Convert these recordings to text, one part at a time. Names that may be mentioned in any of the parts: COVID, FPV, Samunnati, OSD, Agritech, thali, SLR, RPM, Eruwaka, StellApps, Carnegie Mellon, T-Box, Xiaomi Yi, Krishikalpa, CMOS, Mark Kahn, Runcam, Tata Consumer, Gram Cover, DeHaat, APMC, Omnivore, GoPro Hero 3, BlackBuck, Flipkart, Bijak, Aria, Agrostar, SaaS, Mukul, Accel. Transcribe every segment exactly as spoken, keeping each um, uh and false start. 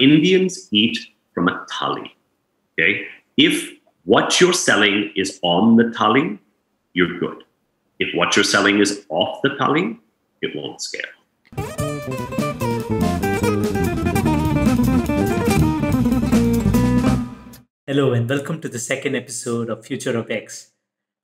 Indians eat from a thali. Okay? If what you're selling is on the thali, you're good. If what you're selling is off the thali, it won't scale. Hello and welcome to the second episode of Future of X,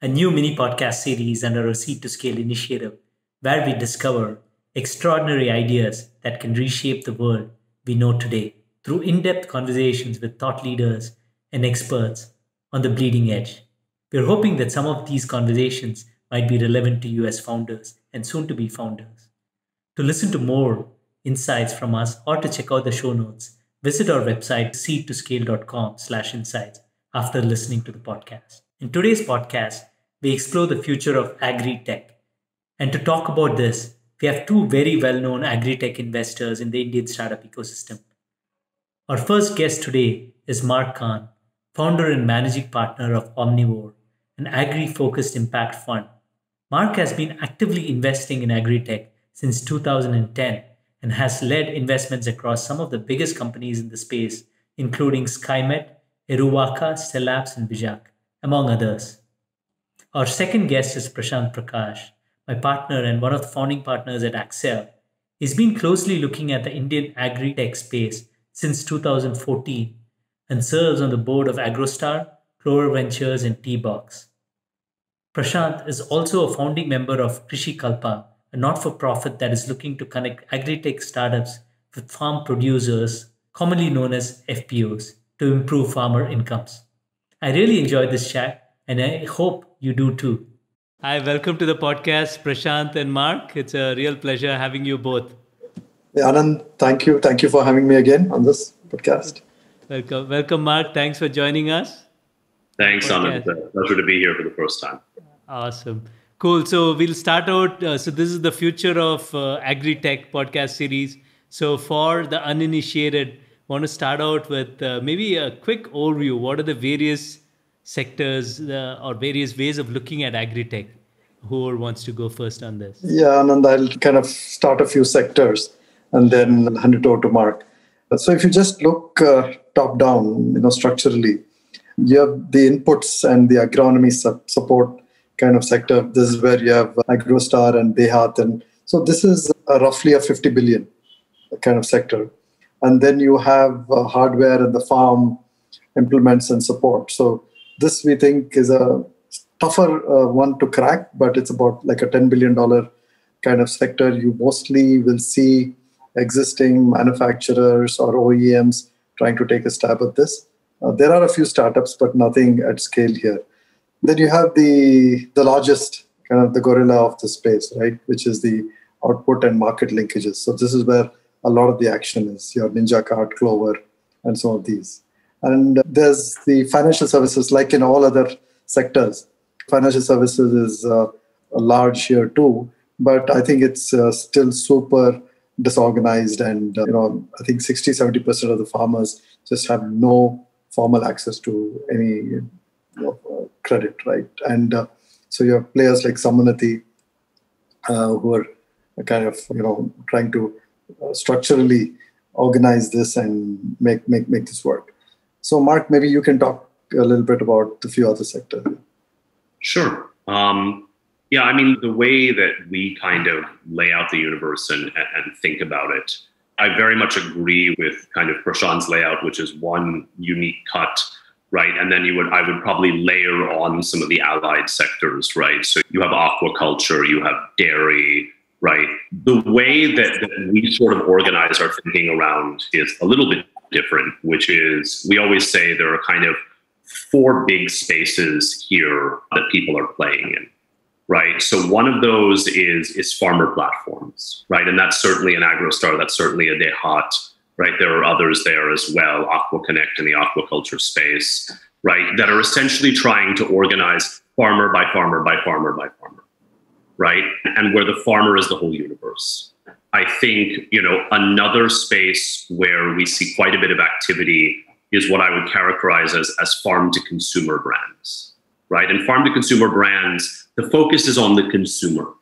a new mini podcast series under our Seed to Scale initiative, where we discover extraordinary ideas that can reshape the world we know today through in-depth conversations with thought leaders and experts on the bleeding edge. We're hoping that some of these conversations might be relevant to you as founders and soon-to-be founders. To listen to more insights from us or to check out the show notes, visit our website, seed to scale dot com slash insights, after listening to the podcast. In today's podcast, we explore the future of agri-tech. And to talk about this, we have two very well-known agri-tech investors in the Indian startup ecosystem. Our first guest today is Mark Kahn, founder and managing partner of Omnivore, an agri-focused impact fund. Mark has been actively investing in agri-tech since two thousand ten and has led investments across some of the biggest companies in the space, including SkyMet, Eruwaka, StellApps, and Bijak, among others. Our second guest is Prashanth Prakash, my partner and one of the founding partners at Accel. He's been closely looking at the Indian agri-tech space since two thousand fourteen and serves on the board of Agrostar, Clover Ventures, and T-Box. Prashanth is also a founding member of Krishikalpa, a not-for-profit that is looking to connect agri-tech startups with farm producers, commonly known as F P Os, to improve farmer incomes. I really enjoyed this chat, and I hope you do too. Hi, welcome to the podcast, Prashanth and Mark. It's a real pleasure having you both. Hey, Anand, thank you. Thank you for having me again on this podcast. Welcome, welcome, Mark. Thanks for joining us. Thanks, podcast. Anand. Uh, pleasure to be here for the first time. Awesome. Cool. So we'll start out. Uh, so this is the Future of uh, Agri-Tech podcast series. So for the uninitiated, want to start out with uh, maybe a quick overview. What are the various sectors uh, or various ways of looking at agri-tech? Who wants to go first on this? Yeah, Anand, I'll kind of start a few sectors and then hand it over to Mark. So if you just look uh, top down, you know, structurally, you have the inputs and the agronomy sub- support kind of sector. This is where you have Agrostar and DeHaat. And so this is a roughly a fifty billion kind of sector. And then you have uh, hardware and the farm implements and support. So this, we think, is a tougher uh, one to crack, but it's about like a ten billion dollars kind of sector. You mostly will see existing manufacturers or O E Ms trying to take a stab at this. Uh, there are a few startups, but nothing at scale here. Then you have the, the largest, kind of the gorilla of the space, right, which is the output and market linkages. So this is where a lot of the action is, your NinjaCart, Clover, and some of these. And there's the financial services, like in all other sectors. Financial services is uh, large here too, but I think it's uh, still super disorganized. And, uh, you know, I think sixty, seventy percent of the farmers just have no formal access to any you know, uh, credit, right? And uh, so you have players like Samunnati uh, who are kind of, you know, trying to uh, structurally organize this and make, make, make this work. So, Mark, maybe you can talk a little bit about the few other sectors. Sure. Um, yeah, I mean, the way that we kind of lay out the universe and, and think about it, I very much agree with kind of Prashanth's layout, which is one unique cut, right? And then you would, I would probably layer on some of the allied sectors, right? So you have aquaculture, you have dairy, right? The way that, that we sort of organize our thinking around is a little bit different, which is we always say there are kind of four big spaces here that people are playing in, right? So one of those is is farmer platforms, right? And that's certainly an Agrostar, that's certainly a DeHaat, right? There are others there as well, AquaConnect in the aquaculture space, right? That are essentially trying to organize farmer by farmer by farmer by farmer, right? And where the farmer is the whole universe. I think, you know, another space where we see quite a bit of activity is what I would characterize as, as farm-to-consumer brands, right? And farm-to-consumer brands, the focus is on the consumer,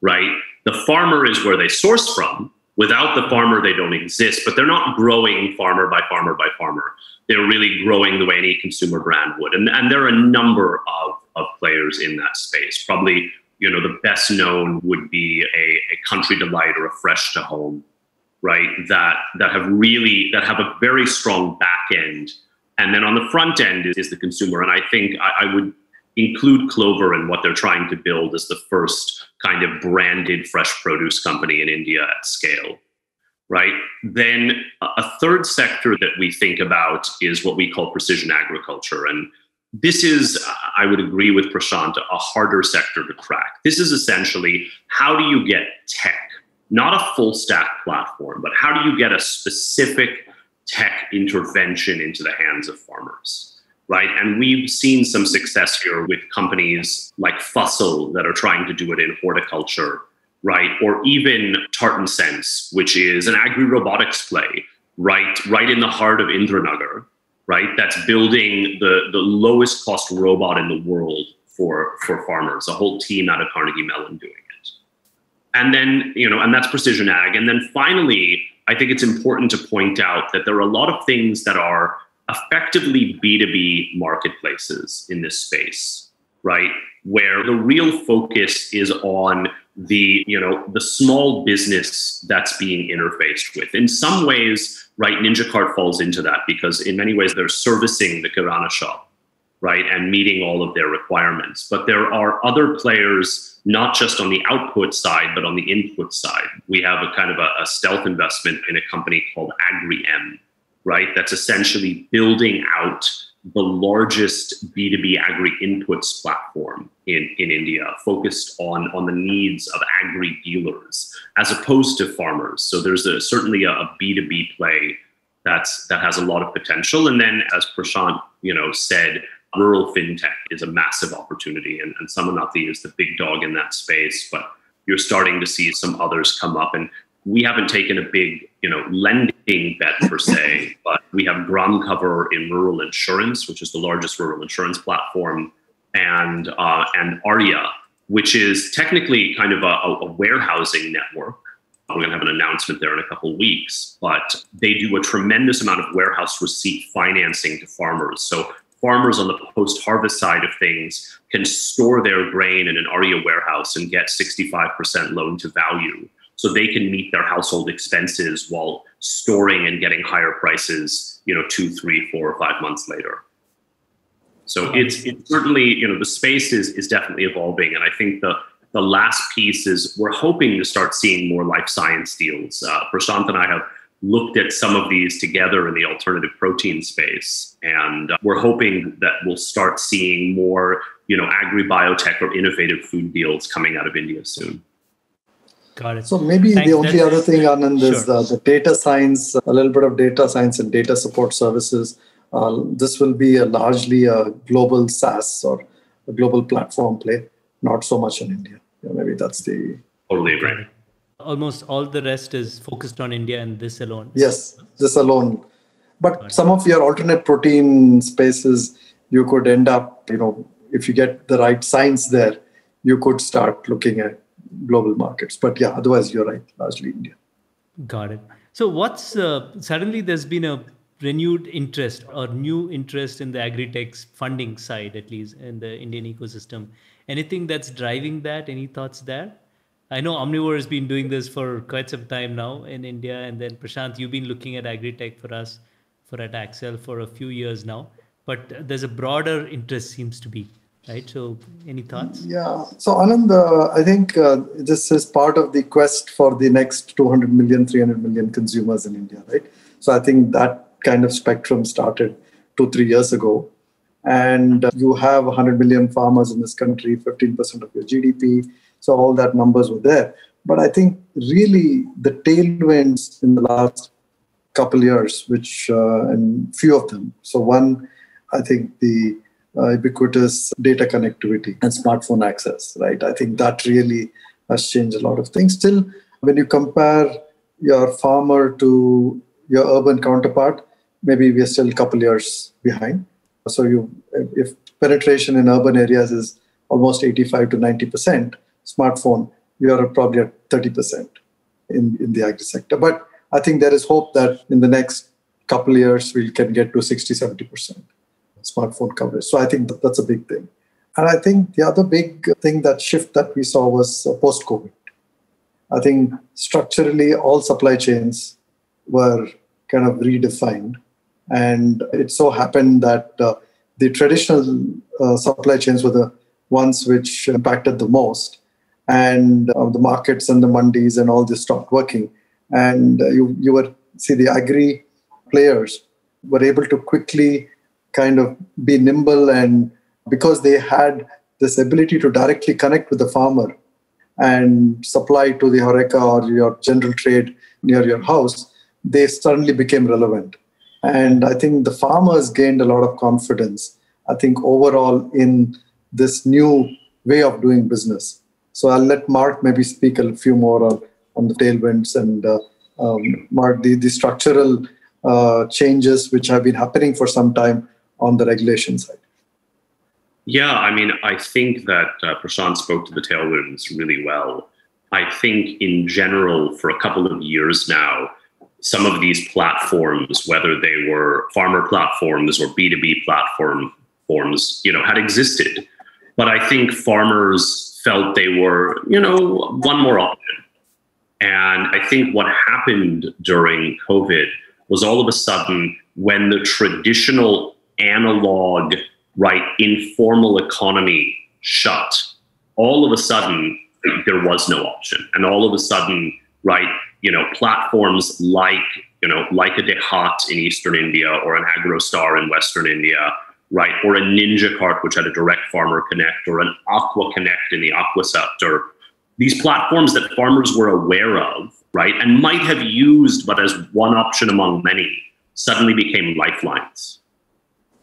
right? The farmer is where they source from, Without the farmer, they don't exist, but they're not growing farmer by farmer by farmer. They're really growing the way any consumer brand would. And, and there are a number of, of players in that space. Probably, you know, the best known would be a, a Country Delight or a Fresh to Home, right? That, that have really, that have a very strong back end. And then on the front end is, is the consumer. And I think I, I would include Clover in what they're trying to build as the first kind of branded fresh produce company in India at scale, right? Then a third sector that we think about is what we call precision agriculture. And this is, I would agree with Prashanth, a harder sector to crack. This is essentially, how do you get tech, not a full stack platform, but how do you get a specific tech intervention into the hands of farmers? Right. And we've seen some success here with companies like Fussel that are trying to do it in horticulture, right? Or even Tartan Sense, which is an agri-robotics play, right? Right in the heart of Indranagar, right? That's building the, the lowest cost robot in the world for, for farmers, a whole team out of Carnegie Mellon doing it. And then, you know, and that's precision ag. And then finally, I think it's important to point out that there are a lot of things that are effectively B two B marketplaces in this space, right? Where the real focus is on the, you know, the small business that's being interfaced with. In some ways, right, NinjaCart falls into that because in many ways they're servicing the Kirana shop, right? And meeting all of their requirements. But there are other players, not just on the output side, but on the input side. We have a kind of a, a stealth investment in a company called AgriM, right? That's essentially building out the largest B two B agri-inputs platform in, in India, focused on, on the needs of agri-dealers as opposed to farmers. So there's a, certainly a, a B two B play that's, that has a lot of potential. And then, as Prashanth, you know, said, rural fintech is a massive opportunity. And, and Samunnati is the big dog in that space, but you're starting to see some others come up. And we haven't taken a big, you know, lending bet per se, but we have Gram Cover in rural insurance, which is the largest rural insurance platform, and uh, and Aria, which is technically kind of a, a warehousing network. We're going to have an announcement there in a couple of weeks, but they do a tremendous amount of warehouse receipt financing to farmers. So farmers on the post-harvest side of things can store their grain in an Aria warehouse and get sixty-five percent loan to value. So they can meet their household expenses while storing and getting higher prices, you know, two, three, four, or five months later. So it's, it's certainly, you know, the space is, is definitely evolving. And I think the, the last piece is we're hoping to start seeing more life science deals. Uh, Prashanth and I have looked at some of these together in the alternative protein space. And uh, we're hoping that we'll start seeing more, you know, agri-biotech or innovative food deals coming out of India soon. Got it. So maybe Thanks. the only That's, other thing, Anand, sure. is the, the data science, a little bit of data science and data support services. Uh, this will be a largely a global SaaS or a global platform play, not so much in India. Yeah, maybe that's the... Totally agree. Almost all the rest is focused on India and this alone. Yes, this alone. But some of your alternate protein spaces, you could end up, you know, if you get the right science there, you could start looking at global markets. But yeah, otherwise you're right, largely India. Got it. So what's uh, suddenly there's been a renewed interest or new interest in the agri-tech funding side, at least in the Indian ecosystem. Anything that's driving that? Any thoughts there? I know Omnivore has been doing this for quite some time now in India. And then Prashanth, you've been looking at agri-tech for us for at Accel for a few years now, but there's a broader interest seems to be. Right. So any thoughts? Yeah. So Anand, uh, I think uh, this is part of the quest for the next two hundred million, three hundred million consumers in India, right? So I think that kind of spectrum started two, three years ago. And uh, you have one hundred million farmers in this country, fifteen percent of your G D P. So all that numbers were there. But I think really the tailwinds in the last couple years, which, uh, and few of them. So one, I think the Uh, ubiquitous data connectivity and smartphone access, right? I think that really has changed a lot of things. Still, when you compare your farmer to your urban counterpart, maybe we are still a couple years behind. So you, if penetration in urban areas is almost eighty-five to ninety percent smartphone, you are probably at thirty percent. in, in the agri sector. But I think there is hope that in the next couple of years, we can get to sixty, seventy percent smartphone coverage. So I think that that's a big thing. And I think the other big thing, that shift that we saw was post-COVID. I think structurally, all supply chains were kind of redefined. And it so happened that uh, the traditional uh, supply chains were the ones which impacted the most. And uh, the markets and the mandis and all this stopped working. And uh, you, you were, see, the agri players were able to quickly kind of be nimble, and because they had this ability to directly connect with the farmer and supply to the HoReCa or your general trade near your house, they suddenly became relevant. And I think the farmers gained a lot of confidence, I think, overall in this new way of doing business. So I'll let Mark maybe speak a few more on, on the tailwinds and uh, um, Mark, the, the structural uh, changes which have been happening for some time on the regulation side. Yeah, I mean, I think that uh, Prashanth spoke to the tailwinds really well. I think in general, for a couple of years now, some of these platforms, whether they were farmer platforms or B two B platforms, you know, had existed. But I think farmers felt they were, you know, one more option. And I think what happened during COVID was all of a sudden when the traditional analog, right, informal economy shut, all of a sudden there was no option. And all of a sudden, right, you know, platforms like, you know, like a DeHaat in Eastern India or an Agrostar in Western India, right, or a NinjaCart, which had a direct farmer connect, or an AquaConnect in the aqua sector, these platforms that farmers were aware of, right, and might have used, but as one option among many, suddenly became lifelines.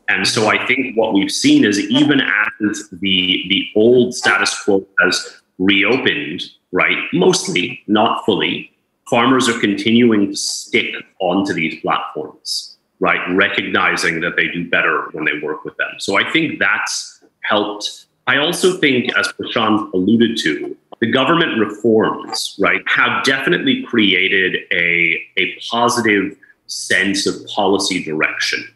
And so I think what we've seen is even as the, the old status quo has reopened, right, mostly, not fully, farmers are continuing to stick onto these platforms, right, recognizing that they do better when they work with them. So I think that's helped. I also think, as Prashanth alluded to, the government reforms, right, have definitely created a, a positive sense of policy direction.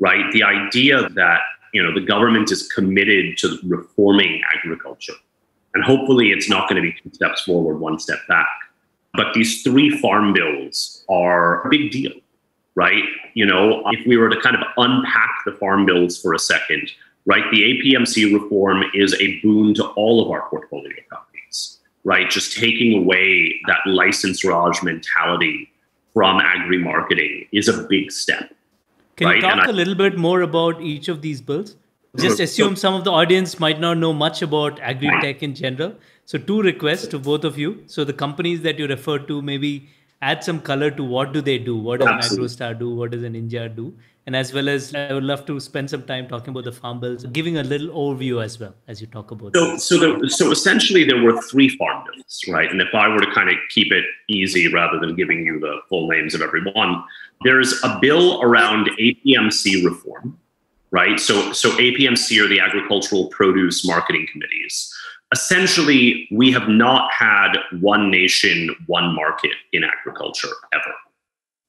Right, the idea that, you know, the government is committed to reforming agriculture, and hopefully it's not going to be two steps forward, one step back. But these three farm bills are a big deal, right? You know, if we were to kind of unpack the farm bills for a second, right? The A P M C reform is a boon to all of our portfolio companies, right? Just taking away that license Raj mentality from agri marketing is a big step. Can right? you talk I, a little bit more about each of these bills? Just so, assume so, some of the audience might not know much about agri-tech in general. So two requests to both of you. So the companies that you refer to, maybe add some color to what do they do? What does absolutely. An Agrostar do? What does an Ninja do? And as well as I would love to spend some time talking about the farm bills, giving a little overview as well as you talk about so, so, there, so essentially there were three farm bills, right? And if I were to kind of keep it easy rather than giving you the full names of everyone, there's a bill around A P M C reform, right? So, so A P M C are the Agricultural Produce Marketing Committees. Essentially, we have not had one nation, one market in agriculture ever.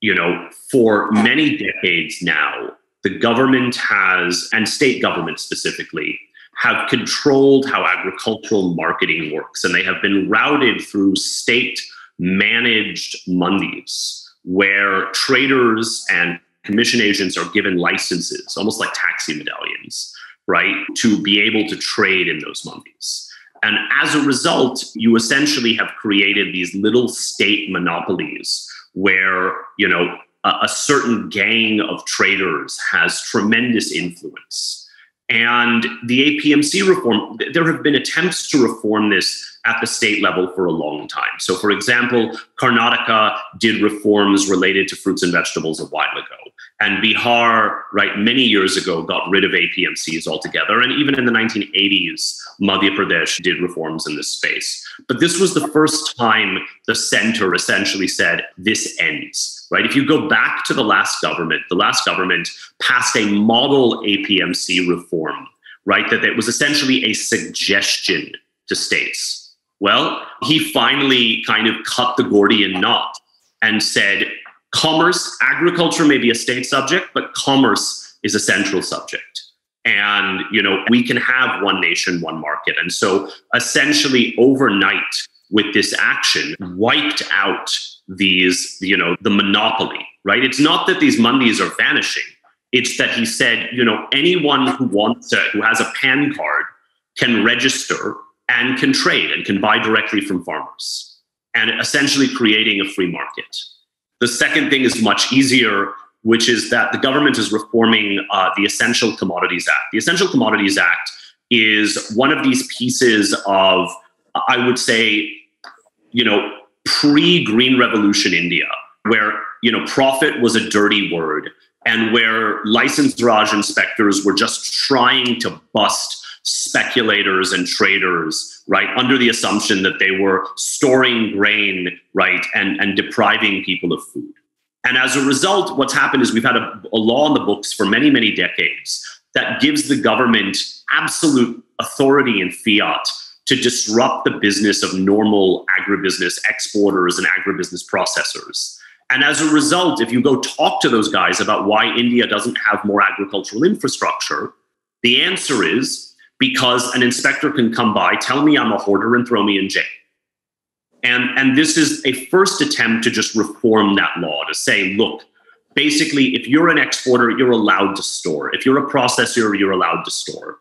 You know, for many decades now, the government has, and state governments specifically, have controlled how agricultural marketing works. And they have been routed through state-managed mandis, where traders and commission agents are given licenses, almost like taxi medallions, right, to be able to trade in those mandis. And as a result, you essentially have created these little state monopolies where, you know, a, a certain gang of traders has tremendous influence. And the A P M C reform, there have been attempts to reform this at the state level for a long time. So, for example, Karnataka did reforms related to fruits and vegetables a while ago. And Bihar, right, many years ago, got rid of A P M Cs altogether. And even in the nineteen eighties, Madhya Pradesh did reforms in this space. But this was the first time the center essentially said, this ends, right? If you go back to the last government, the last government passed a model A P M C reform, right, that, that was essentially a suggestion to states. Well, he finally kind of cut the Gordian knot and said, commerce, agriculture may be a state subject, but commerce is a central subject. And, you know, we can have one nation, one market. And so essentially overnight with this action, wiped out these, you know, the monopoly, right? It's not that these Mandis are vanishing. It's that he said, you know, anyone who wants to, who has a PAN card can register and can trade and can buy directly from farmers, and essentially creating a free market. The second thing is much easier, which is that the government is reforming uh, the Essential Commodities Act. The Essential Commodities Act is one of these pieces of, I would say, you know, pre-Green Revolution India, where, you know, profit was a dirty word and where licensed Raj inspectors were just trying to bust speculators and traders, right, under the assumption that they were storing grain, right, and, and depriving people of food. And as a result, what's happened is we've had a, a law on the books for many, many decades that gives the government absolute authority in fiat to disrupt the business of normal agribusiness exporters and agribusiness processors. And as a result, if you go talk to those guys about why India doesn't have more agricultural infrastructure, the answer is, because an inspector can come by, tell me I'm a hoarder, and throw me in jail. And, and this is a first attempt to just reform that law, to say, look, basically, if you're an exporter, you're allowed to store. If you're a processor, you're allowed to store.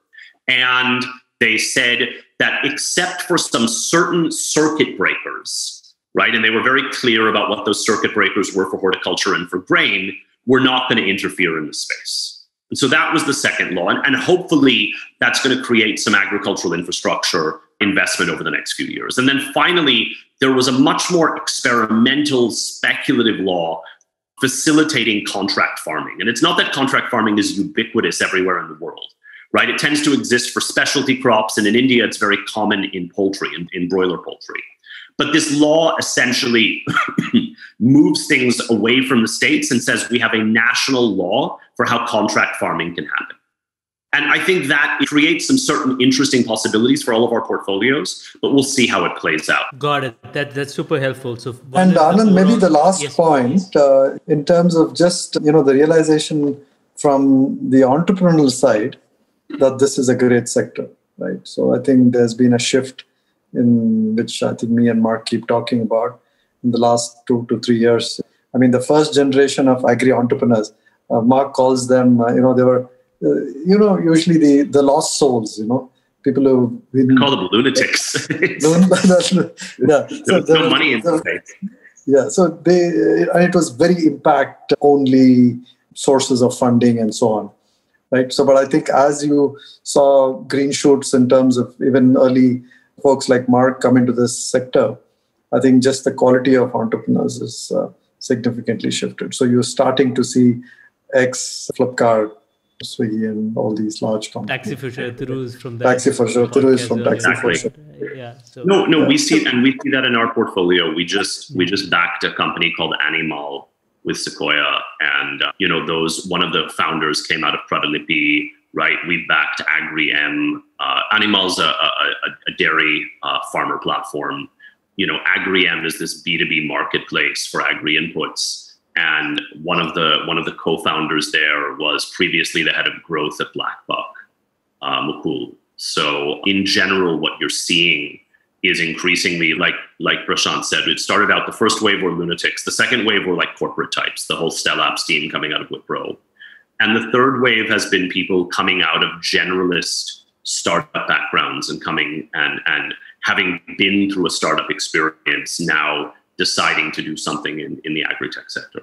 And they said that except for some certain circuit breakers, right, and they were very clear about what those circuit breakers were for horticulture and for grain, we're not going to interfere in the space. And so that was the second law. And, and hopefully that's going to create some agricultural infrastructure investment over the next few years. And then finally, there was a much more experimental, speculative law facilitating contract farming. And it's not that contract farming is ubiquitous everywhere in the world, right? It tends to exist for specialty crops. And in India, it's very common in poultry, in, in broiler poultry. But this law essentially moves things away from the states and says we have a national law for how contract farming can happen. And I think that creates some certain interesting possibilities for all of our portfolios, but we'll see how it plays out. Got it. That, that's super helpful. So, and Anand, maybe the last yes, point uh, in terms of just, you know, the realization from the entrepreneurial side that this is a great sector, right? So I think there's been a shift in which I think me and Mark keep talking about in the last two to three years. I mean, the first generation of agri-entrepreneurs, uh, Mark calls them, uh, you know, they were, uh, you know, usually the, the lost souls, you know, people who... We call them lunatics. yeah. So there was no money in the state. Yeah, so they, and it was very impact-only sources of funding and so on, right? So, but I think as you saw green shoots in terms of even early... folks like Mark come into this sector, I think just the quality of entrepreneurs is uh, significantly shifted. So you're starting to see ex Flipkart, Swiggy, and all these large companies. Taxi for sure, Thiru is from that. Taxi for sure, Thiru is from Taxi for sure. Yeah. So, no, no, yeah. we see and we see that in our portfolio. We just we just backed a company called Animal with Sequoia, and uh, you know those one of the founders came out of Pradalipi. Right, we backed AgriM. Uh, Animal's a, a, a dairy uh, farmer platform. You know, AgriM is this B two B marketplace for agri inputs, and one of the one of the co-founders there was previously the head of growth at BlackBuck, uh, Mukul. So, in general, what you're seeing is increasingly, like like Prashanth said, it started out the first wave were lunatics, the second wave were like corporate types, the whole StellApps team coming out of Wipro. And the third wave has been people coming out of generalist startup backgrounds and coming and, and having been through a startup experience now deciding to do something in, in the agri-tech sector.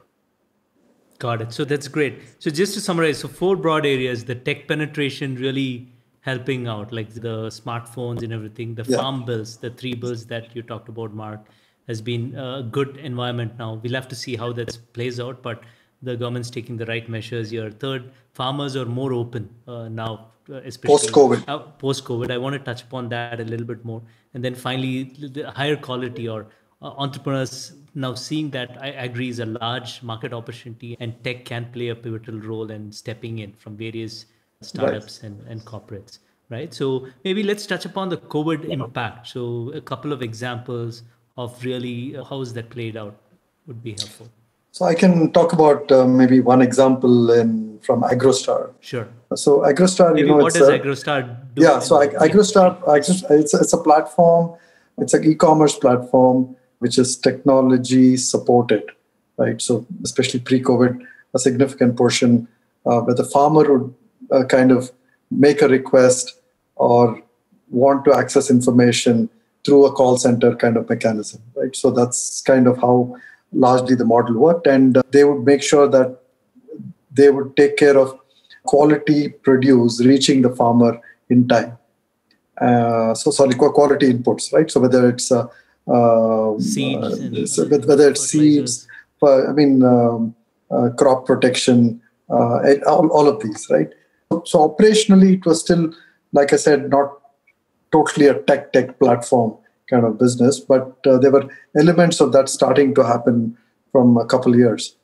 Got it. So that's great. So just to summarize, so four broad areas, the tech penetration really helping out, like the smartphones and everything, the yeah. farm bills, the three bills that you talked about, Mark, has been a good environment now. We'll have to see how that plays out, but the government's taking the right measures here. Third, farmers are more open uh, now, especially post-COVID. Uh, post-COVID, I want to touch upon that a little bit more. And then finally, the higher quality or uh, entrepreneurs now seeing that I agree is a large market opportunity and tech can play a pivotal role in stepping in from various startups right. and, and corporates. right? So maybe let's touch upon the COVID yeah. impact. So a couple of examples of really how is that played out would be helpful. So I can talk about uh, maybe one example in, from Agrostar. Sure. So Agrostar, maybe you know, what does Agrostar do? Yeah, so Agrostar, it's a, it's a platform. It's an e-commerce platform which is technology supported, right? So especially pre-COVID, a significant portion uh, where the farmer would uh, kind of make a request or want to access information through a call center kind of mechanism, right? So that's kind of how largely the model worked, and uh, they would make sure that they would take care of quality produce reaching the farmer in time. Uh, so sorry, quality inputs, right? So whether it's uh, uh, seeds, uh, whether it's seeds, uh, I mean, um, uh, crop protection, uh, all, all of these, right? So operationally, it was still, like I said, not totally a tech tech platform kind of business, but uh, there were elements of that starting to happen from a couple of years.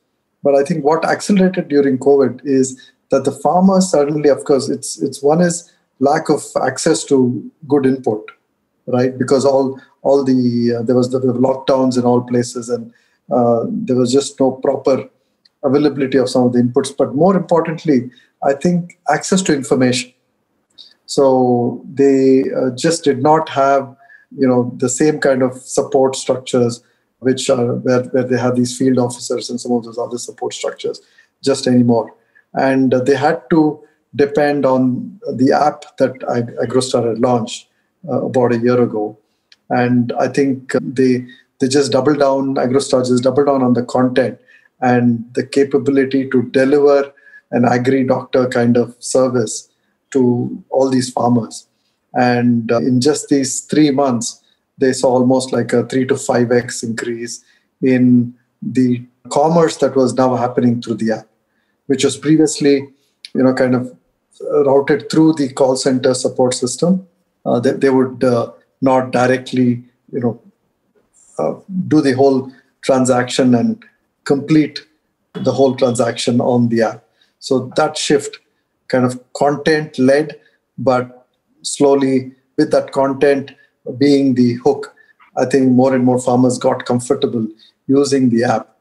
But I think what accelerated during COVID is that the farmers suddenly, of course, it's it's one is lack of access to good input, right? Because all all the uh, there was the, the lockdowns in all places, and uh, there was just no proper availability of some of the inputs. But more importantly, I think access to information. So they uh, just did not have, you know, the same kind of support structures, which are where, where they have these field officers and some of those other support structures just anymore. And uh, they had to depend on the app that Agrostar had launched uh, about a year ago. And I think they they just doubled down, Agrostar just doubled down on the content and the capability to deliver an agri-doctor kind of service to all these farmers. And uh, in just these three months, they saw almost like a three to five X increase in the commerce that was now happening through the app, which was previously, you know, kind of routed through the call center support system. Uh, they, they would uh, not directly, you know, uh, do the whole transaction and complete the whole transaction on the app. So that shift, kind of content-led, but slowly, with that content being the hook, I think more and more farmers got comfortable using the app.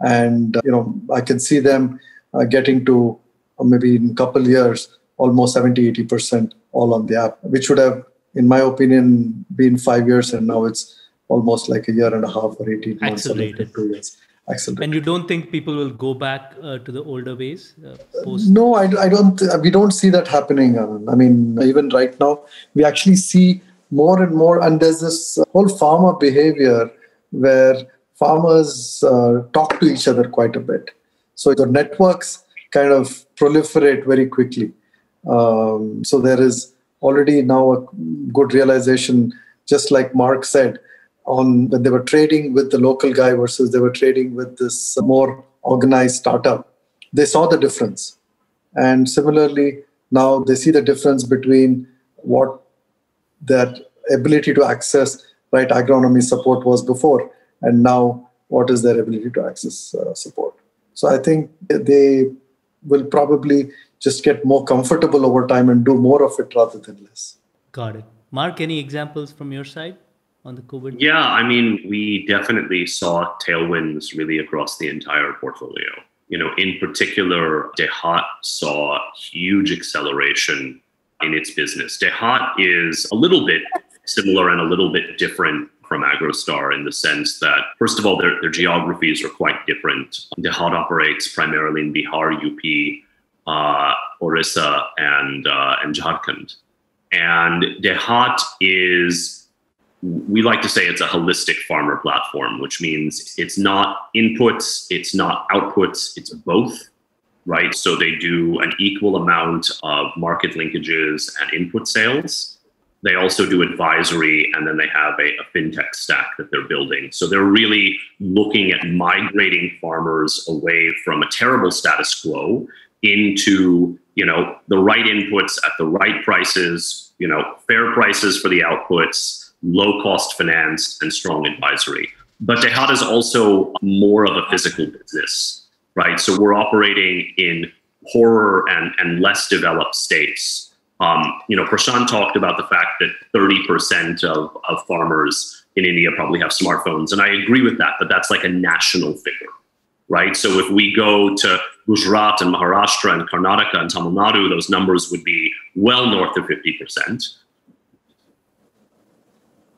And, uh, you know, I can see them uh, getting to uh, maybe in a couple of years, almost seventy, eighty percent all on the app, which would have, in my opinion, been five years. And now it's almost like a year and a half or eighteen months. Accelerated. Two years. Accelerated. And you don't think people will go back uh, to the older ways? Uh, post- uh, no, I, I don't. Th- we don't see that happening, Anand. I mean, even right now, we actually see more and more. And there's this whole farmer behavior where farmers uh, talk to each other quite a bit. So the networks kind of proliferate very quickly. Um, so there is already now a good realization, just like Mark said, on when they were trading with the local guy versus they were trading with this more organized startup, they saw the difference. And similarly, now they see the difference between what their ability to access right agronomy support was before, and now what is their ability to access uh, support. So I think they will probably just get more comfortable over time and do more of it rather than less. Got it. Mark, any examples from your side? On the COVID? Yeah, I mean, we definitely saw tailwinds really across the entire portfolio. You know, in particular, DeHaat saw huge acceleration in its business. DeHaat is a little bit similar and a little bit different from Agrostar in the sense that, first of all, their, their geographies are quite different. DeHaat operates primarily in Bihar, U P, uh, Orissa, and, uh, and Jharkhand. And DeHaat is... we like to say it's a holistic farmer platform, which means it's not inputs, it's not outputs, it's both, right? So they do an equal amount of market linkages and input sales. They also do advisory, and then they have a, a fintech stack that they're building. So they're really looking at migrating farmers away from a terrible status quo into, you know, the right inputs at the right prices, you know, fair prices for the outputs, low-cost finance, and strong advisory. But DeHaat is also more of a physical business, right? So we're operating in poorer and, and less developed states Um, you know, Prashanth talked about the fact that thirty percent of, of farmers in India probably have smartphones. And I agree with that, but that's like a national figure, right? So if we go to Gujarat and Maharashtra and Karnataka and Tamil Nadu, those numbers would be well north of fifty percent.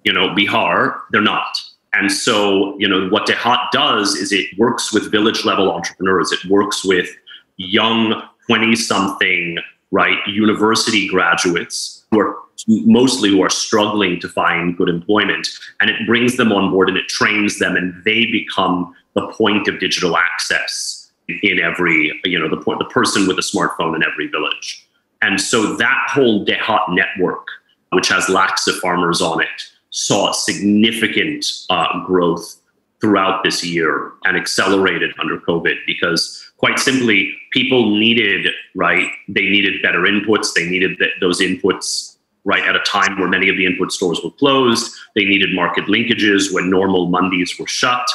You know, Bihar, they're not. And so, you know, what DeHaat does is it works with village level entrepreneurs. It works with young twenty something, right, university graduates who are mostly who are struggling to find good employment. And it brings them on board and it trains them, and they become the point of digital access in every, you know, the point, the person with a smartphone in every village. And so that whole DeHaat network, which has lakhs of farmers on it, saw significant uh, growth throughout this year and accelerated under COVID because, quite simply, people needed, right, they needed better inputs. They needed th- those inputs, right, at a time where many of the input stores were closed. They needed market linkages when normal Mandis were shut.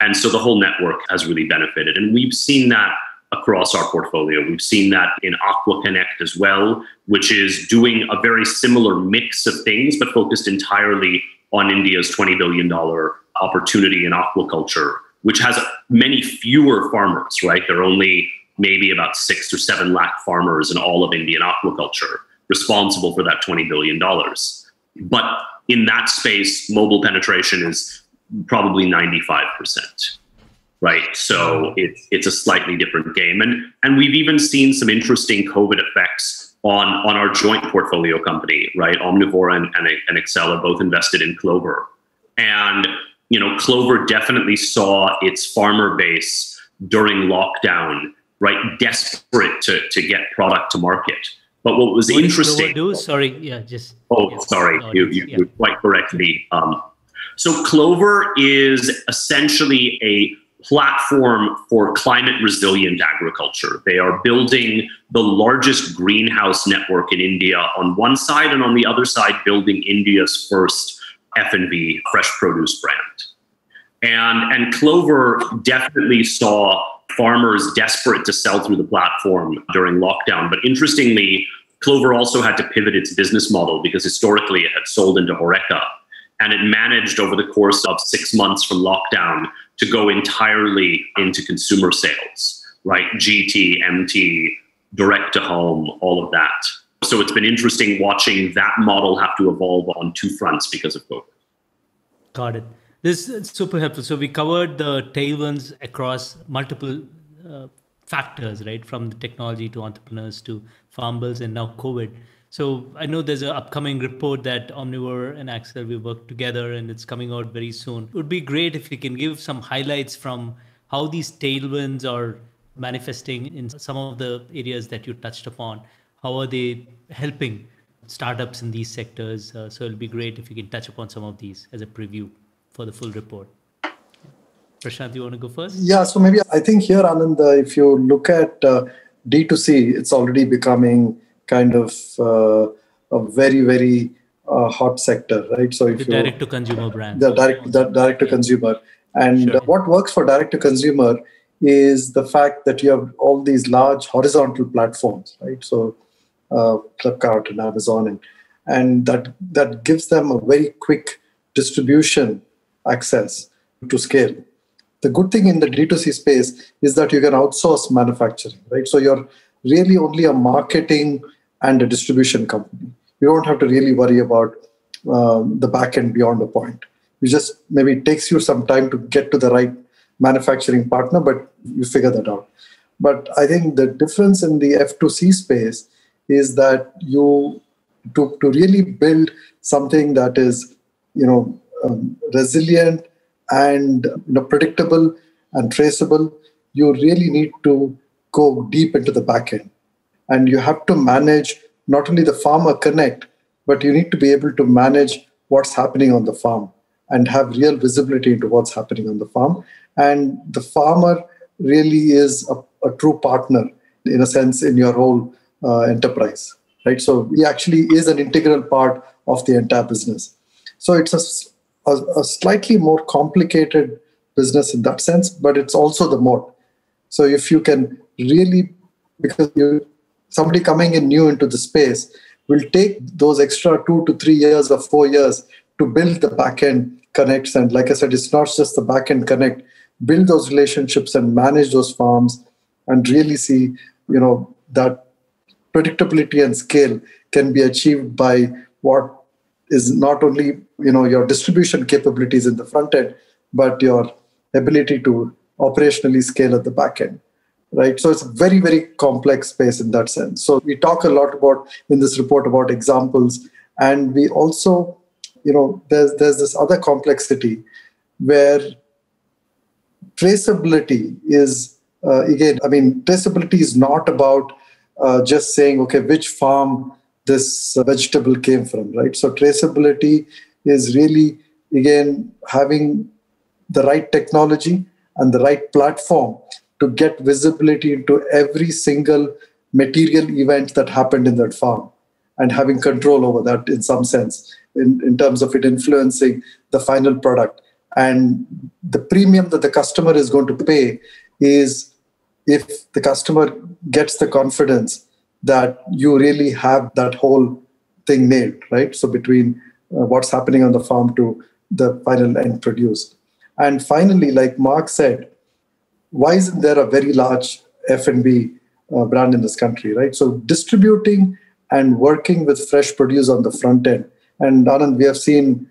And so the whole network has really benefited. And we've seen that across our portfolio. We've seen that in AquaConnect as well, which is doing a very similar mix of things, but focused entirely on India's twenty billion dollars opportunity in aquaculture, which has many fewer farmers, right? There are only maybe about six or seven lakh farmers in all of Indian aquaculture responsible for that twenty billion dollars. But in that space, mobile penetration is probably ninety-five percent. Right, so it's it's a slightly different game, and and we've even seen some interesting COVID effects on on our joint portfolio company, right? Omnivore and and, and Accel are both invested in Clover, and you know Clover definitely saw its farmer base during lockdown, right, desperate to to get product to market. But what was what interesting? Did Clover do? Sorry, yeah, just oh, yes, sorry, no, you you, yeah. you quite correctly. Um, so Clover is essentially a platform for climate resilient agriculture. They are building the largest greenhouse network in India on one side, and on the other side, building India's first F and B fresh produce brand. And, and Clover definitely saw farmers desperate to sell through the platform during lockdown. But interestingly, Clover also had to pivot its business model because historically it had sold into Horeca. And it managed over the course of six months from lockdown to go entirely into consumer sales, right? G T, M T, direct to home, all of that. So it's been interesting watching that model have to evolve on two fronts because of COVID. Got it. This is super helpful. So we covered the tailwinds across multiple uh, factors, right? From the technology to entrepreneurs to farm bills and now COVID. So I know there's an upcoming report that Omnivore and Accel will work together and it's coming out very soon. It would be great if you can give some highlights from how these tailwinds are manifesting in some of the areas that you touched upon. How are they helping startups in these sectors? Uh, so it'll be great if you can touch upon some of these as a preview for the full report. Prashanth, you want to go first? Yeah, so maybe I think here, Anand, uh, if you look at uh, D two C, it's already becoming kind of uh, a very, very uh, hot sector, right? So if the you direct to consumer brand, the direct, the direct to consumer, and sure. What works for direct to consumer is the fact that you have all these large horizontal platforms, right? So uh, Flipkart and Amazon, and and that that gives them a very quick distribution access to scale. The good thing in the D two C space is that you can outsource manufacturing, right? So you're really only a marketing and a distribution company. You don't have to really worry about um, the back end beyond a point. You just, maybe it takes you some time to get to the right manufacturing partner, but you figure that out. But I think the difference in the F two C space is that you, to, to really build something that is, you know, um, resilient and you know, predictable and traceable, you really need to go deep into the back end. And you have to manage not only the farmer connect, but you need to be able to manage what's happening on the farm and have real visibility into what's happening on the farm. And the farmer really is a, a true partner, in a sense, in your whole uh, enterprise, right? So he actually is an integral part of the entire business. So it's a, a, a slightly more complicated business in that sense, but it's also the moat. So if you can really, because you, somebody coming in new into the space will take those extra two to three years or four years to build the backend connects. And like I said, it's not just the backend connect, build those relationships and manage those farms and really see, you know, that predictability and scale can be achieved by what is not only, you know, your distribution capabilities in the front end, but your ability to operationally scale at the back end, right? So it's a very, very complex space in that sense. So we talk a lot about in this report about examples, and we also, you know, there's there's this other complexity where traceability is, uh, again, I mean, traceability is not about uh, just saying, okay, which farm this uh, vegetable came from, right? So traceability is really, again, having the right technology and the right platform to get visibility into every single material event that happened in that farm and having control over that in some sense, in, in terms of it influencing the final product. And the premium that the customer is going to pay is if the customer gets the confidence that you really have that whole thing nailed, right? So between uh, what's happening on the farm to the final end produce. And finally, like Mark said, why isn't there a very large F and B uh, brand in this country, right? So distributing and working with fresh produce on the front end. And Anand, we have seen,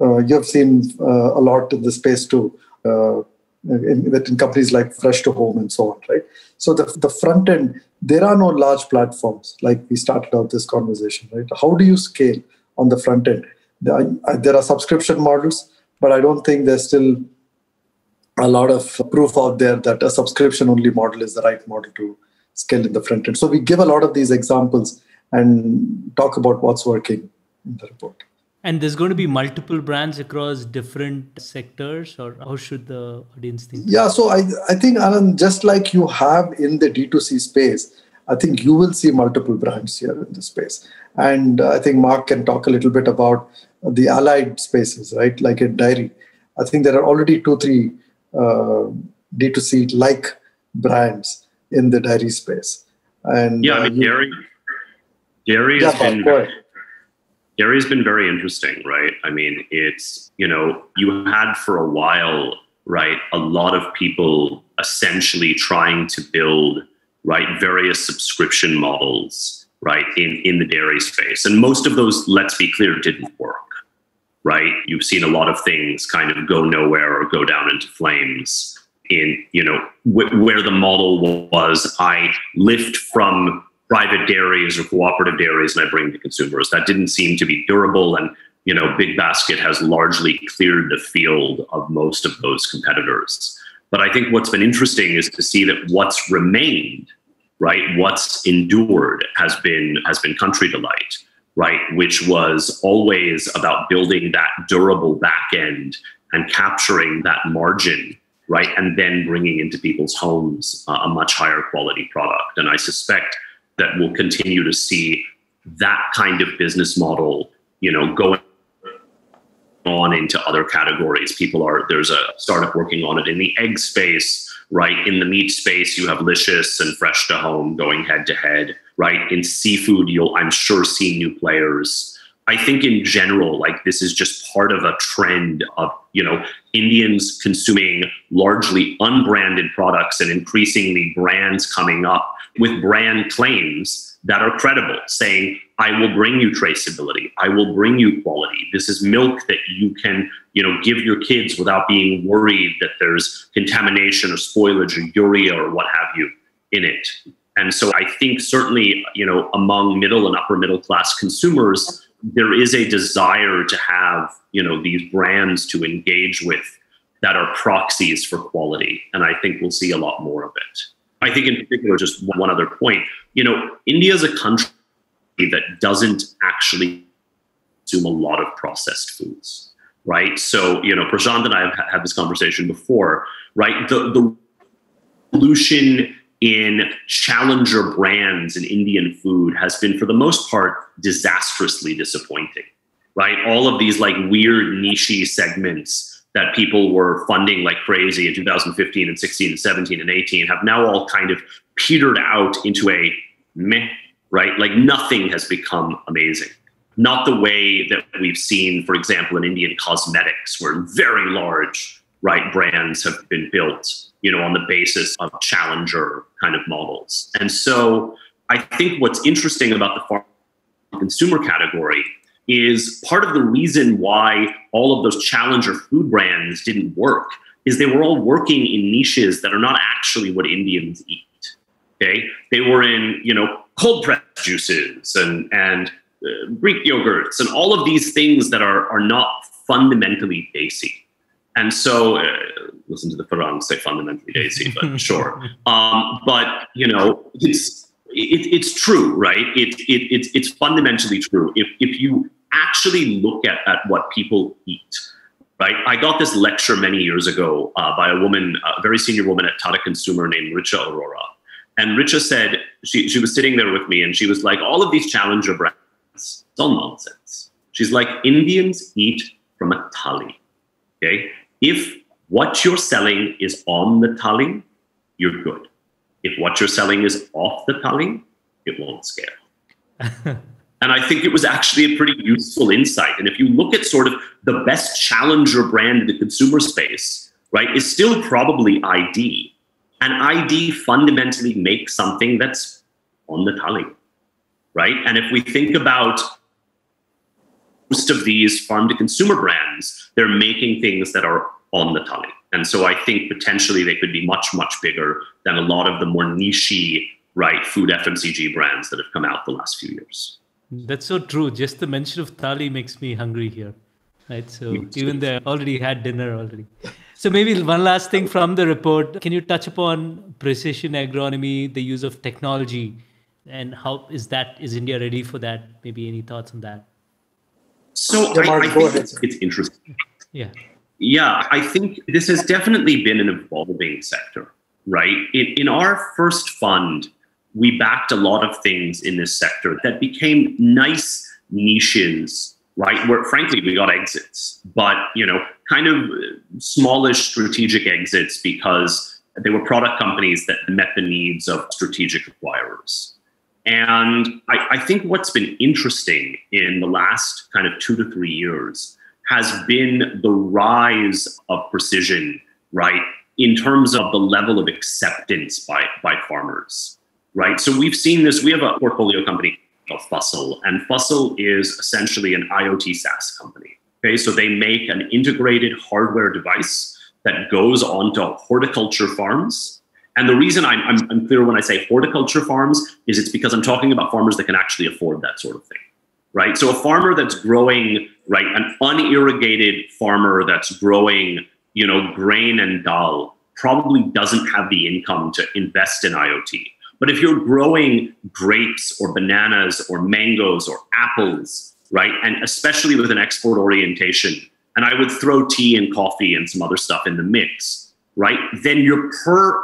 uh, you have seen uh, a lot in this space too, uh, in, in companies like Fresh to Home and so on, right? So the, the front end, there are no large platforms, like we started out this conversation, right? How do you scale on the front end? There are subscription models, but I don't think there's still a lot of proof out there that a subscription-only model is the right model to scale in the front end. So we give a lot of these examples and talk about what's working in the report. And there's going to be multiple brands across different sectors, or how should the audience think? Yeah, so I, I think, Anand, just like you have in the D two C space, I think you will see multiple brands here in this space. And I think Mark can talk a little bit about the allied spaces, right? Like in dairy, I think there are already two, three uh, D two C-like brands in the dairy space. And yeah, I mean, uh, dairy, dairy yeah, has been very, dairy has been very interesting, right? I mean, it's, you know, you had for a while, right, a lot of people essentially trying to build, right, various subscription models, right, in, in the dairy space. And most of those, let's be clear, didn't work. Right, you've seen a lot of things kind of go nowhere or go down into flames. In you know wh- where the model was, I lift from private dairies or cooperative dairies and I bring to consumers. That didn't seem to be durable, and you know, Big Basket has largely cleared the field of most of those competitors. But I think what's been interesting is to see that what's remained, right, what's endured has been has been Country Delight. Right, which was always about building that durable back end and capturing that margin, right, and then bringing into people's homes uh, a much higher quality product. And I suspect that we'll continue to see that kind of business model, you know, going on into other categories. People are, there's a startup working on it in the egg space, right? In the meat space, you have Licious and Fresh to Home going head to head, right? In seafood, you'll, I'm sure, see new players. I think in general, like this is just part of a trend of, you know, Indians consuming largely unbranded products and increasingly brands coming up with brand claims that are credible, saying, I will bring you traceability. I will bring you quality. This is milk that you can, you know, give your kids without being worried that there's contamination or spoilage or urea or what have you in it. And so I think certainly, you know, among middle and upper middle class consumers, there is a desire to have, you know, these brands to engage with that are proxies for quality. And I think we'll see a lot more of it. I think in particular, just one other point, you know, India is a country that doesn't actually consume a lot of processed foods, right? So, you know, Prashanth and I have had this conversation before, right? The, the evolution in challenger brands in Indian food has been, for the most part, disastrously disappointing, right? All of these like weird niche segments that people were funding like crazy in two thousand fifteen and sixteen and seventeen and eighteen have now all kind of petered out into a meh right? Like nothing has become amazing. Not the way that we've seen, for example, in Indian cosmetics, where very large, right, brands have been built, you know, on the basis of challenger kind of models. And so I think what's interesting about the farm consumer category is part of the reason why all of those challenger food brands didn't work is they were all working in niches that are not actually what Indians eat, okay? They were in, you know, cold-pressed juices and, and uh, Greek yogurts and all of these things that are, are not fundamentally desi. And so, uh, listen to the Farang say fundamentally desi, but sure. Um, but, you know, it's... It, it's true, right? It, it, it's, it's fundamentally true. If, if you actually look at, at what people eat, right? I got this lecture many years ago uh, by a woman, a very senior woman at Tata Consumer named Richa Arora. And Richa said, she, she was sitting there with me and she was like, all of these challenger brands, it's all nonsense. She's like, Indians eat from a thali, okay? If what you're selling is on the thali, you're good. If what you're selling is off the thali, it won't scale. And I think it was actually a pretty useful insight. And if you look at sort of the best challenger brand in the consumer space, right, is still probably I D. And I D fundamentally makes something that's on the thali, right? And if we think about most of these farm-to-consumer brands, they're making things that are on the thali. And so I think potentially they could be much, much bigger than a lot of the more niche-y, right, food F M C G brands that have come out the last few years. That's so true. Just the mention of thali makes me hungry here, right? So yes, even they already had dinner already. So maybe one last thing from the report. Can you touch upon precision agronomy, the use of technology, and how is that, is India ready for that? Maybe any thoughts on that? So yeah, I, I think it's, it's interesting. Yeah. Yeah, I think this has definitely been an evolving sector, right? In, in our first fund, we backed a lot of things in this sector that became nice niches, right? Where frankly, we got exits, but, you know, kind of smallish strategic exits because they were product companies that met the needs of strategic acquirers. And I, I think what's been interesting in the last kind of two to three years has been the rise of precision, right, in terms of the level of acceptance by, by farmers, right? So we've seen this. We have a portfolio company called Fussel, and Fussel is essentially an I O T SaaS company, okay? So they make an integrated hardware device that goes onto horticulture farms. And the reason I'm, I'm, I'm clear when I say horticulture farms is it's because I'm talking about farmers that can actually afford that sort of thing. Right, so a farmer that's growing, right, an unirrigated farmer that's growing, you know, grain and dal probably doesn't have the income to invest in I O T. But if you're growing grapes or bananas or mangoes or apples, right, and especially with an export orientation, and I would throw tea and coffee and some other stuff in the mix, right, then your per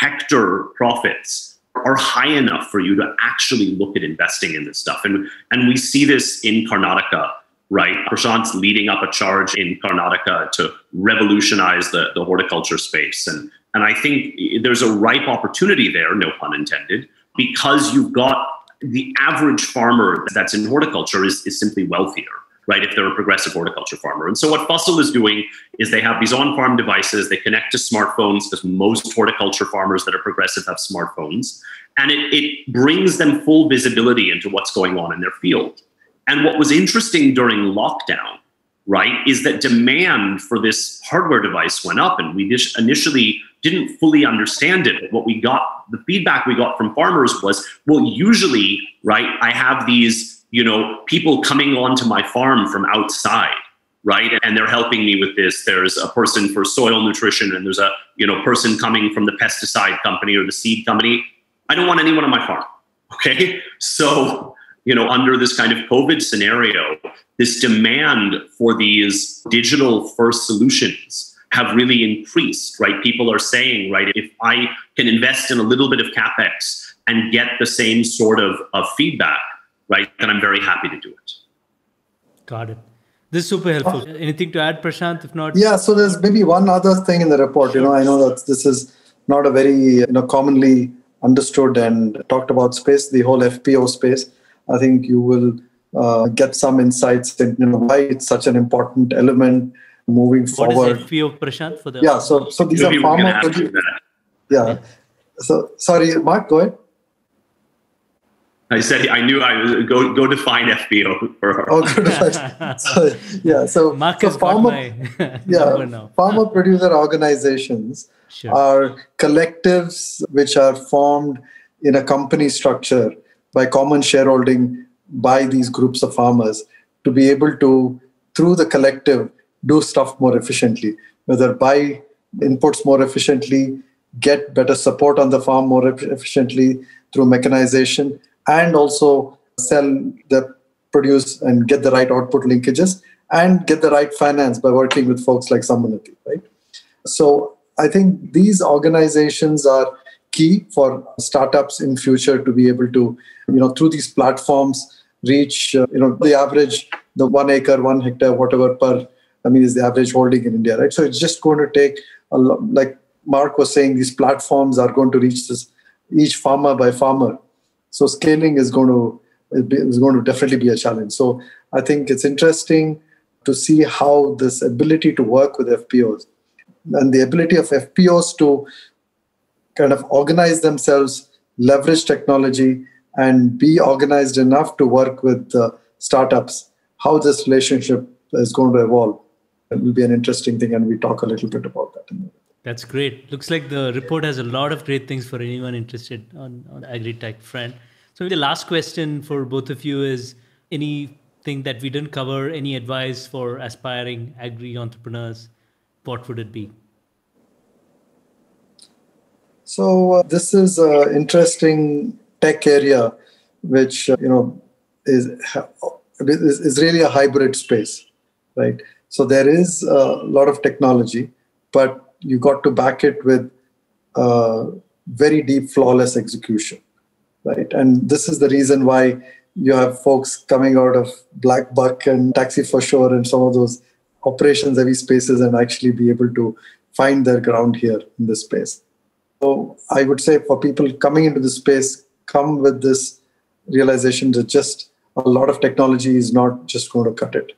hectare profits are high enough for you to actually look at investing in this stuff. And, and we see this in Karnataka, right? Prashanth's leading up a charge in Karnataka to revolutionize the, the horticulture space. And, and I think there's a ripe opportunity there, no pun intended, because you've got the average farmer that's in horticulture is, is simply wealthier, right, if they're a progressive horticulture farmer. And so what Fussel is doing is they have these on-farm devices, they connect to smartphones, because most horticulture farmers that are progressive have smartphones, and it, it brings them full visibility into what's going on in their field. And what was interesting during lockdown, right, is that demand for this hardware device went up, and we initially didn't fully understand it. What we got, the feedback we got from farmers was, well, usually, right, I have these, you know, people coming onto my farm from outside, right? And they're helping me with this. There's a person for soil nutrition and there's a, you know, person coming from the pesticide company or the seed company. I don't want anyone on my farm, okay? So, you know, under this kind of COVID scenario, this demand for these digital first solutions have really increased, right? People are saying, right, if I can invest in a little bit of CapEx and get the same sort of, of feedback, right, then I'm very happy to do it. Got it. This is super helpful. Uh, Anything to add, Prashanth? If not, yeah. So there's maybe one other thing in the report. You know, I know that this is not a very you know commonly understood and talked about space, the whole F P O space, I think you will uh, get some insights in you know, why it's such an important element moving what forward. What is F P O, Prashanth? For the yeah, so so these Maybe are farmer producers. Yeah. yeah. So sorry, Mark, go ahead. I said I knew I was go go define F P O for her. Oh, so, yeah, so, Mark so farmer, my, yeah, farmer producer organizations sure. are collectives which are formed in a company structure by common shareholding by these groups of farmers to be able to, through the collective, do stuff more efficiently, whether buy inputs more efficiently, get better support on the farm more efficiently through mechanization, and also sell the produce and get the right output linkages and get the right finance by working with folks like Samunnati, right? So I think these organizations are key for startups in future to be able to, you know, through these platforms, reach, uh, you know, the average, the one acre, one hectare, whatever per, I mean, is the average holding in India, right? So it's just going to take, a lot, like Mark was saying, these platforms are going to reach this, each farmer by farmer. So scaling is going to is going to definitely be a challenge. So I think it's interesting to see how this ability to work with F P Os and the ability of F P Os to kind of organize themselves, leverage technology, and be organized enough to work with uh, startups, how this relationship is going to evolve. It will be an interesting thing, and we talk a little bit about that in a minute. That's great. Looks like the report has a lot of great things for anyone interested on, on the agri-tech front. So the last question for both of you is anything that we didn't cover, any advice for aspiring agri-entrepreneurs, what would it be? So uh, this is an interesting tech area, which uh, you know is, is really a hybrid space, right? So there is a lot of technology, but you got to back it with uh, very deep, flawless execution, right? And this is the reason why you have folks coming out of BlackBuck and Taxi for Sure and some of those operations-heavy spaces and actually be able to find their ground here in this space. So I would say for people coming into this space, come with this realization that just a lot of technology is not just going to cut it.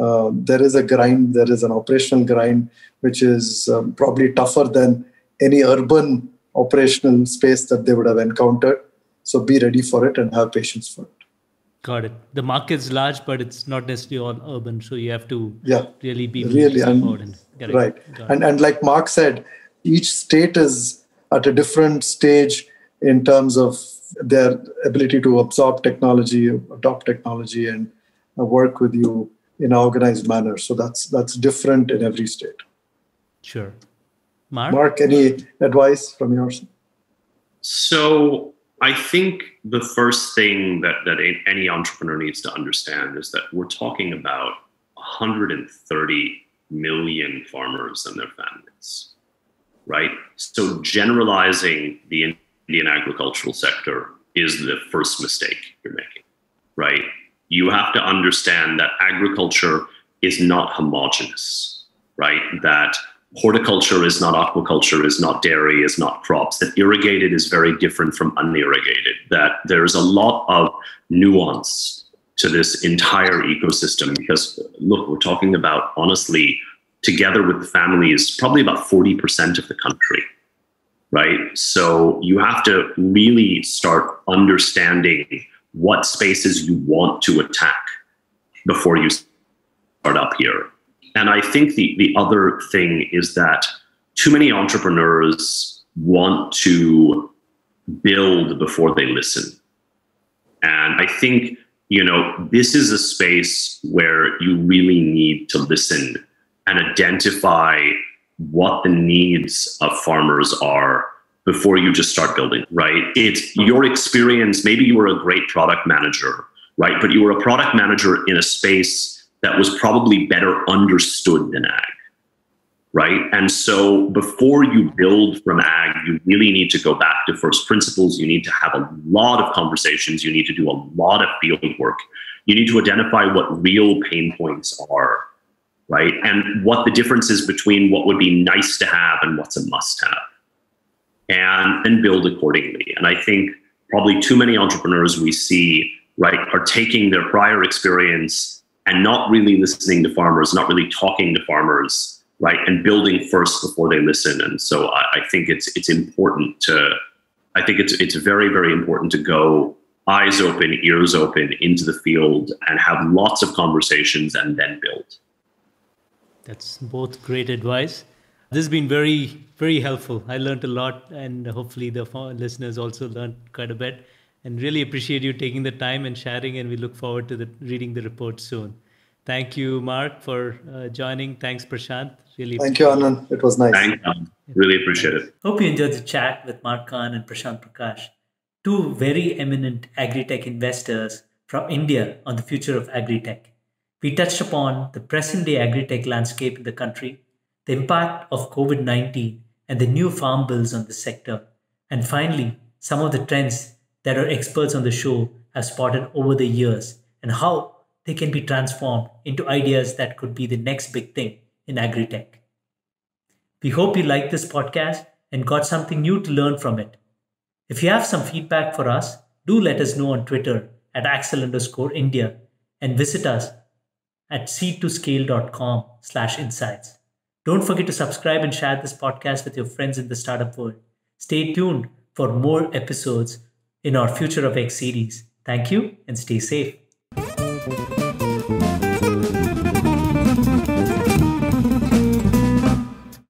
Uh, there is a grind, there is an operational grind, which is um, probably tougher than any urban operational space that they would have encountered. So be ready for it and have patience for it. Got it. The market's large, but it's not necessarily all urban. So you have to yeah, really be really important. Right. And, and like Mark said, each state is at a different stage in terms of their ability to absorb technology, adopt technology, and uh, work with you in an organized manner. So that's that's different in every state. Sure. Mark? Mark, any advice from yours? So I think the first thing that, that any entrepreneur needs to understand is that we're talking about one hundred thirty million farmers and their families, right? So generalizing the Indian agricultural sector is the first mistake you're making, right? You have to understand that agriculture is not homogenous, right? That horticulture is not aquaculture, is not dairy, is not crops. That irrigated is very different from unirrigated. That there is a lot of nuance to this entire ecosystem because, look, we're talking about, honestly, together with the families, probably about forty percent of the country, right? So you have to really start understanding what spaces you want to attack before you start up here. And I think the, the other thing is that too many entrepreneurs want to build before they listen. And I think, you know, this is a space where you really need to listen and identify what the needs of farmers are before you just start building, right? It's your experience. Maybe you were a great product manager, right? But you were a product manager in a space that was probably better understood than ag, right? And so before you build from ag, you really need to go back to first principles. You need to have a lot of conversations. You need to do a lot of field work. You need to identify what real pain points are, right? And what the difference is between what would be nice to have and what's a must have. and, and build accordingly. And I think probably too many entrepreneurs we see, right, are taking their prior experience and not really listening to farmers, not really talking to farmers, right, and building first before they listen. And so I, I think it's it's important to, I think it's it's very, very important to go eyes open, ears open into the field and have lots of conversations and then build. That's both great advice. This has been very, very helpful. I learned a lot, and hopefully the listeners also learned quite a bit, and really appreciate you taking the time and sharing, and we look forward to the, reading the report soon. Thank you, Mark, for uh, joining. Thanks, Prashanth. Really Thank you, Anand. It was nice. Thank you. Really appreciate it. Hope you enjoyed the chat with Mark Kahn and Prashanth Prakash, two very eminent agri-tech investors from India, on the future of agri-tech. We touched upon the present-day agri-tech landscape in the country, the impact of COVID nineteen and the new farm bills on the sector, and finally, some of the trends that our experts on the show have spotted over the years and how they can be transformed into ideas that could be the next big thing in agri-tech. We hope you liked this podcast and got something new to learn from it. If you have some feedback for us, do let us know on Twitter at Accel underscore India and visit us at seed to scale dot com slash insights. Don't forget to subscribe and share this podcast with your friends in the startup world. Stay tuned for more episodes in our Future of X series. Thank you and stay safe.